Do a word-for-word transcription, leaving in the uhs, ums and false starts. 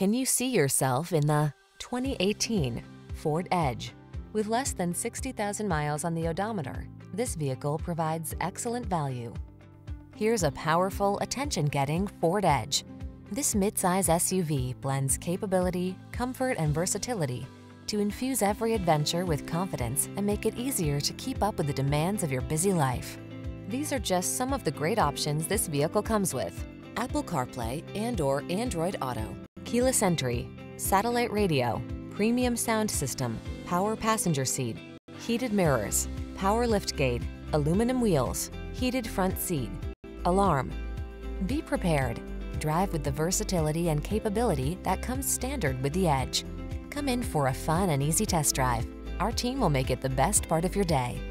Can you see yourself in the twenty eighteen Ford Edge? With less than sixty thousand miles on the odometer, this vehicle provides excellent value. Here's a powerful, attention-getting Ford Edge. This midsize S U V blends capability, comfort, and versatility to infuse every adventure with confidence and make it easier to keep up with the demands of your busy life. These are just some of the great options this vehicle comes with: Apple CarPlay and/or Android Auto, keyless entry, satellite radio, premium sound system, power passenger seat, heated mirrors, power liftgate, aluminum wheels, heated front seat, alarm. Be prepared. Drive with the versatility and capability that comes standard with the Edge. Come in for a fun and easy test drive. Our team will make it the best part of your day.